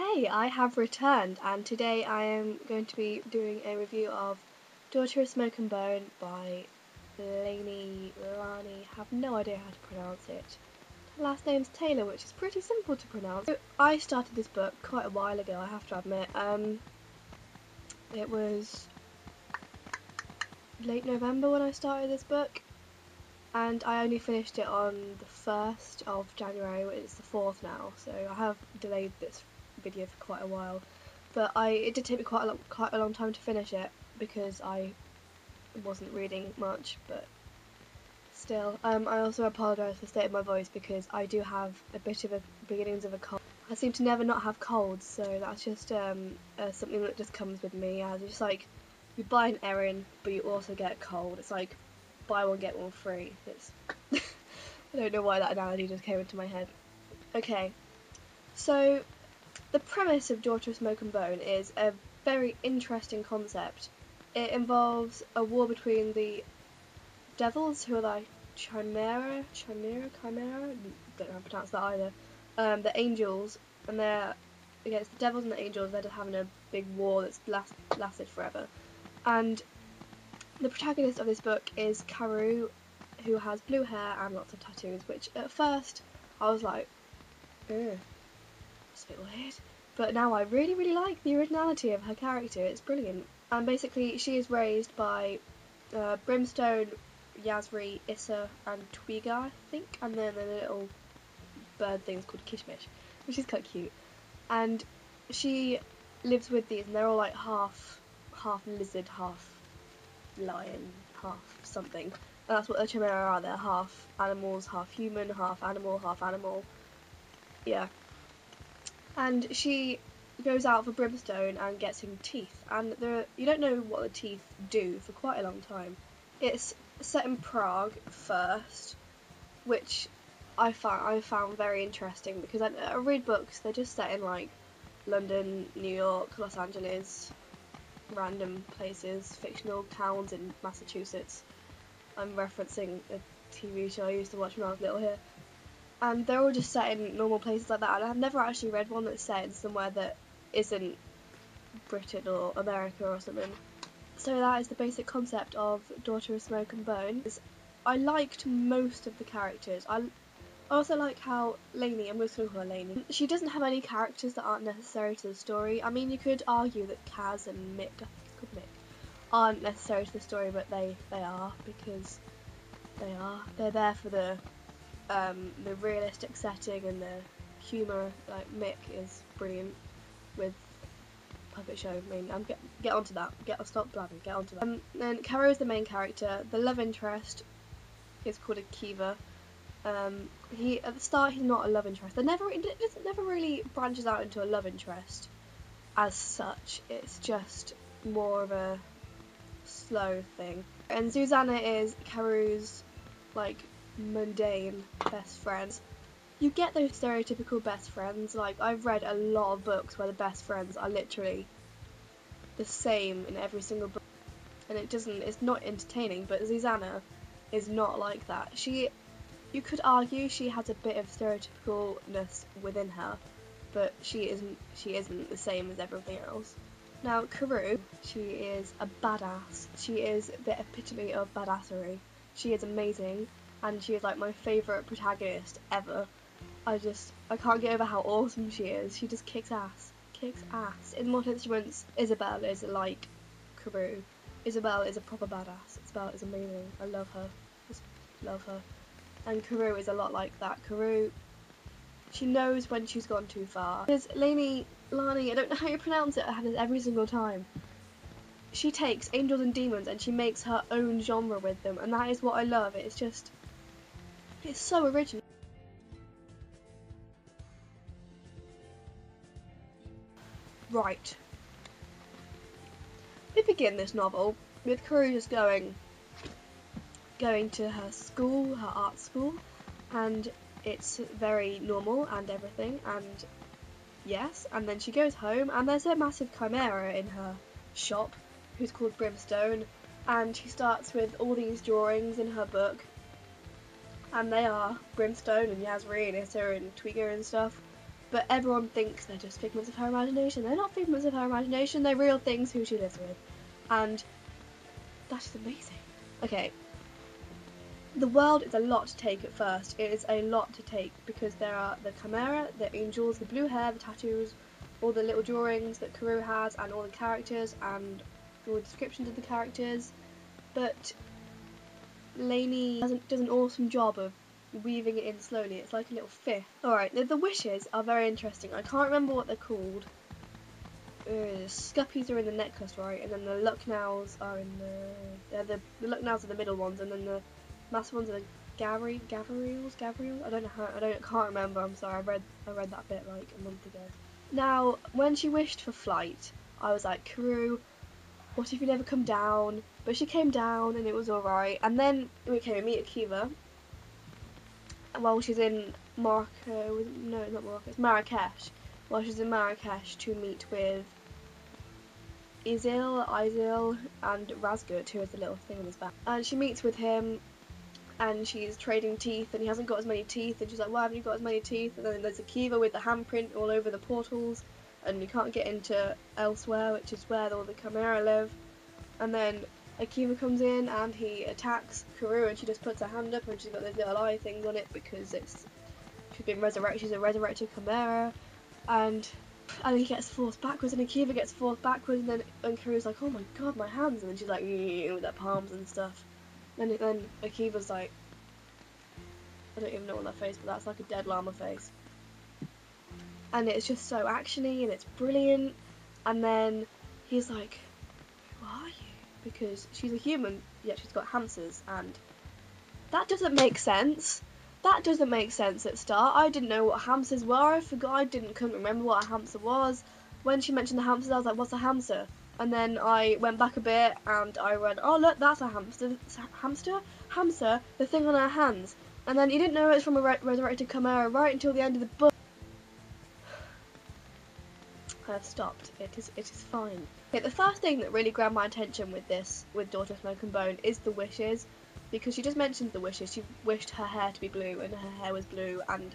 Hey, I have returned, and today I am going to be doing a review of Daughter of Smoke and Bone by Laini, have no idea how to pronounce it. Her last name's Taylor, which is pretty simple to pronounce. I started this book quite a while ago, I have to admit. It was late November when I started this book, and I only finished it on the 1st of January, which is the 4th now, so I have delayed this video for quite a while, but it did take me quite a long time to finish it because I wasn't reading much, but still. I also apologise for the state of my voice because I do have a bit of a beginnings of a cold. I seem to never not have colds, so that's just something that just comes with me. As just like you buy an Erin, but you also get a cold. It's like buy one get one free. It's I don't know why that analogy just came into my head. Okay, so. The premise of Daughter of Smoke and Bone is a very interesting concept. It involves a war between the devils, who are like Chimera? Don't know how to pronounce that either. The angels, and they're against the devils and the angels. They're just having a big war that's lasted forever. And the protagonist of this book is Karou, who has blue hair and lots of tattoos, which at first I was like, ugh. It's a bit weird, but now I really like the originality of her character. It's brilliant. And basically she is raised by Brimstone, Yasri, Issa and Twiga, I think, and then the little bird thing's called Kishmish, which is quite cute. And she lives with these, and they're all like half lizard, half lion, half something, and that's what the Chimera are. They're half animals, half human, half animal. Yeah. And she goes out for Brimstone and gets him teeth, and you don't know what the teeth do for quite a long time. It's set in Prague first, which I found very interesting because I read books, they're just set in like London, New York, Los Angeles, random places, fictional towns in Massachusetts. I'm referencing a TV show I used to watch when I was little here. And they're all just set in normal places like that, and I've never actually read one that's set in somewhere that isn't Britain or America or something. So that is the basic concept of Daughter of Smoke and Bone. I liked most of the characters. I also like how Laini, I'm going to call her Laini, she doesn't have any characters that aren't necessary to the story. I mean, you could argue that Kaz and Mick, I think it's called Mick, aren't necessary to the story, but they are, because they are. They're there for the realistic setting and the humour. Like Mick is brilliant with puppet show. I mean, get onto that. Get onto that. Then Karou is the main character. The love interest is called Akiva. He at the start he's not a love interest. It never really branches out into a love interest as such. It's just more of a slow thing. And Zuzana is Karou's like mundane best friends. You get those stereotypical best friends. Like, I've read a lot of books where the best friends are literally the same in every single book, and it's not entertaining. But Zuzana is not like that. You could argue she has a bit of stereotypicalness within her, but she isn't the same as everything else. Now Karou, she is a badass. She is the epitome of badassery. She is amazing. And she is like my favourite protagonist ever. I can't get over how awesome she is. She just kicks ass. In Mortal Instruments, Isabelle is like Karou. Isabelle is a proper badass. Isabelle is amazing. I love her. Just love her. And Karou is a lot like that. Karou, she knows when she's gone too far. Because Laini, I don't know how you pronounce it, I have this every single time. She takes angels and demons and she makes her own genre with them, and that is what I love. It's just... it's so original. Right. We begin this novel with Karou just going to her school, her art school, and it's very normal and everything, and yes, and then she goes home and there's a massive chimera in her shop who's called Brimstone, and she starts with all these drawings in her book. And they are Brimstone and Yasri and Issa and Twiga and stuff. but everyone thinks they're just figments of her imagination. They're not figments of her imagination, they're real things who she lives with. And that is amazing. Okay. The world is a lot to take at first. It is a lot to take because there are the Chimera, the angels, the blue hair, the tattoos, all the little drawings that Karou has, and all the characters, and all the descriptions of the characters. But Laini does an awesome job of weaving it in slowly. It's like a little fifth. Alright, the wishes are very interesting. I can't remember what they're called. The Scuppies are in the necklace, right? And then the Lucknows are in the... The Lucknows are the middle ones, and then the massive ones are the Gavriels? I don't know how... I can't remember. I'm sorry. I read that bit like a month ago. Now, when she wished for flight, I was like, Karou, what if you never come down? But she came down and it was alright. And then we came and meet Akiva while she's in Morocco. No, it's not Morocco, it's Marrakesh. While she's in Marrakesh to meet with Izil, and Razgut, who has the little thing on his back. And she meets with him and she's trading teeth and he hasn't got as many teeth and she's like, why haven't you got as many teeth? And then there's Akiva with the handprint all over the portals and you can't get into elsewhere, which is where all the Chimera live. And then Akiva comes in and he attacks Karou and she just puts her hand up and she's got those little eye things on it because she's been resurrected, she's a resurrected Chimera. And he gets forced backwards and Akiva gets forced backwards and Karou's like, oh my god, my hands, and then she's like, with her palms and stuff. And then Akiva's like, I don't even know what that face, but that's like a dead llama face. And it's just so actiony and it's brilliant. And then he's like, who are you? Because she's a human, yet she's got hamsters, and that doesn't make sense. That doesn't make sense at start. I didn't know what hamsters were. I couldn't remember what a hamster was. When she mentioned the hamsters, I was like, what's a hamster? And then I went back a bit and I went, oh look, that's a hamster. Hamster, the thing on her hands. And then you didn't know it's from a resurrected Chimera right until the end of the book. I've stopped. It is fine. Okay, the first thing that really grabbed my attention with Daughter of Smoke and Bone is the wishes, because she just mentioned the wishes. She wished her hair to be blue and her hair was blue, and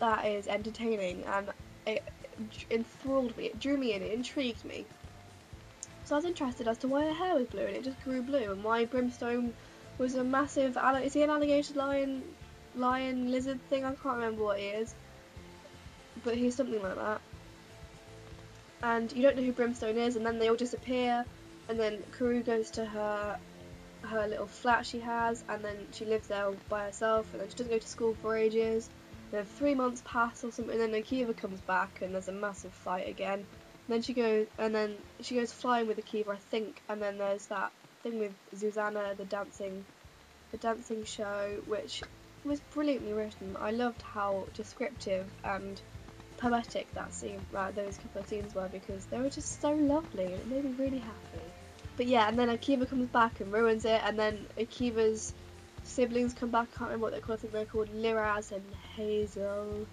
that is entertaining and it enthralled me. It drew me in. It intrigued me. So I was interested as to why her hair was blue, and it just grew blue, and why Brimstone was a massive is he an alligator, lion, lizard thing? I can't remember what he is, but he's something like that. And you don't know who Brimstone is, and then they all disappear, and then Karou goes to her little flat she has, and then she lives there by herself, and then she doesn't go to school for ages. Then 3 months pass or something, and then Akiva comes back, and there's a massive fight again. And then she goes flying with Akiva, I think, and then there's that thing with Zuzana, the dancing show, which was brilliantly written. I loved how descriptive and poetic that scene, those couple of scenes were, because they were just so lovely and it made me really happy. But yeah, and then Akiva comes back and ruins it, and then Akiva's siblings come back. I can't remember what they're called. I think they're called Liraz and Hazel,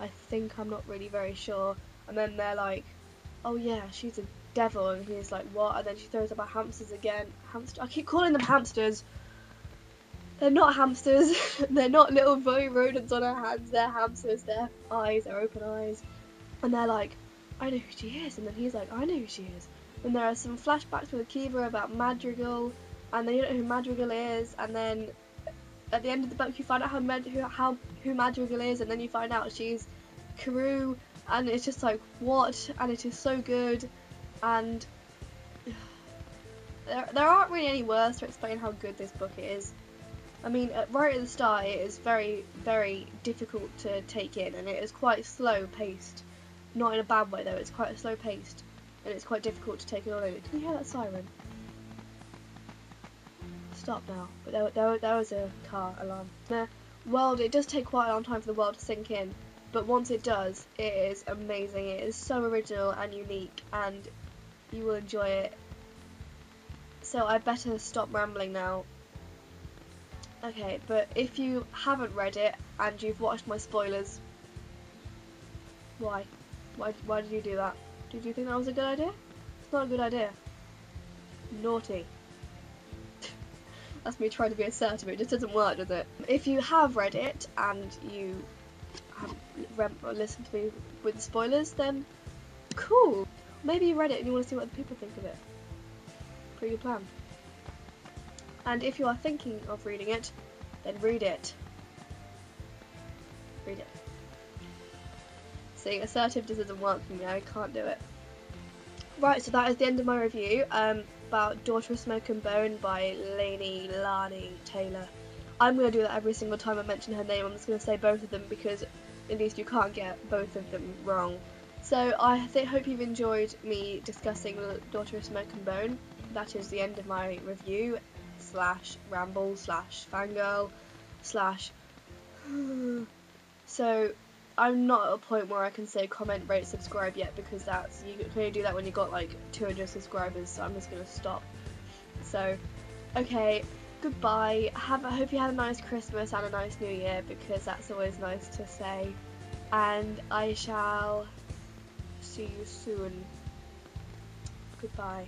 I think. I'm not really very sure. And then they're like, oh yeah, she's a devil, and he's like, what? And then she throws up her hamsters again. I keep calling them hamsters. They're not hamsters, they're not little rodents on her hands, they're hamsters, their eyes, their open eyes. And they're like, I know who she is, and then he's like, I know who she is. And there are some flashbacks with Akiva about Madrigal, and they don't know who Madrigal is, and then at the end of the book you find out who Madrigal is, and then you find out she's Karou, and it's just like, what? And it is so good, and there aren't really any words to explain how good this book is. I mean, right at the start it is very, very difficult to take in, and it is quite slow paced. Not in a bad way though, it's quite slow paced and it's quite difficult to take it all in. Can you hear that siren? Stop now. But there was a car alarm. The world, it does take quite a long time for the world to sink in, but once it does, it is amazing. It is so original and unique, and you will enjoy it. So I better stop rambling now. Okay, but if you haven't read it and you've watched my spoilers, why did you do that? Did you think that was a good idea? It's not a good idea. Naughty. That's me trying to be assertive. It just doesn't work, does it? If you have read it and you read or listened to me with spoilers, then cool. Maybe you read it and you want to see what other people think of it. Pretty good plan. And if you are thinking of reading it, then read it. Read it. See, assertive just doesn't work for me. I can't do it. Right, so that is the end of my review about Daughter of Smoke and Bone by Laini Taylor. I'm going to do that every single time I mention her name. I'm just going to say both of them because at least you can't get both of them wrong. So I hope you've enjoyed me discussing Daughter of Smoke and Bone. That is the end of my review slash ramble slash fangirl slash... So I'm not at a point where I can say comment, rate, subscribe yet because that's, you can only do that when you've got like 200 subscribers, so I'm just going to stop. So, okay, goodbye. I hope you had a nice Christmas and a nice New Year because that's always nice to say. And I shall see you soon. Goodbye.